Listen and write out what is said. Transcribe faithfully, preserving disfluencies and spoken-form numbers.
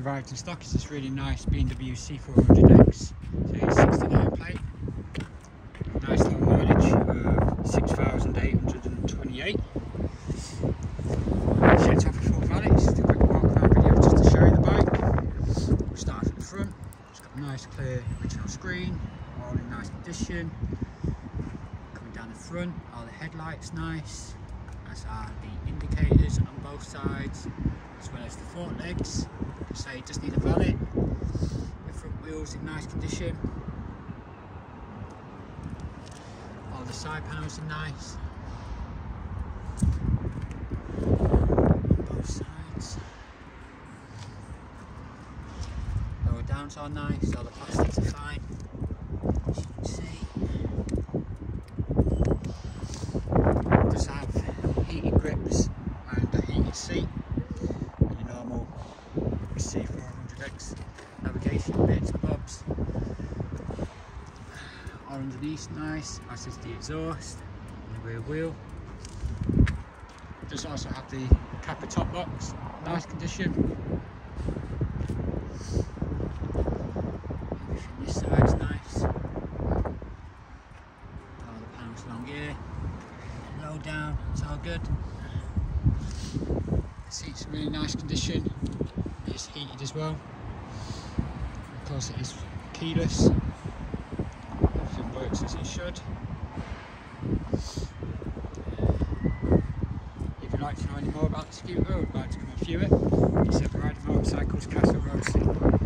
arrived in stock is this really nice B M W C four hundred X. So it's sixty-nine plate, nice long mileage of six thousand eight hundred twenty-eight. It's off a full valet, just a quick walk around video just to show you the bike. We'll start at the front, it's got a nice clear original screen, all in nice condition. Coming down the front, all the headlights nice, as are the indicators on both sides, as well as the fork legs. So you just need a valet. The front wheels in nice condition. All the side panels are nice. On both sides. Lower downs are nice, all the plastics are fine, as you can see. It does have heated grips and a heated seat. C four hundred X navigation bits and bobs. All underneath nice, as is the exhaust and the rear wheel. Does also have the Kappa top box, nice condition. Everything this side's nice. All the panels along here, low down, it's all good. The seat's in really nice condition. It's heated as well. Of course, it is keyless. Everything works as it should. If you'd like to know any more about the scooter or would like to come and view it, it's at Ride Motorcycles, Castle Road.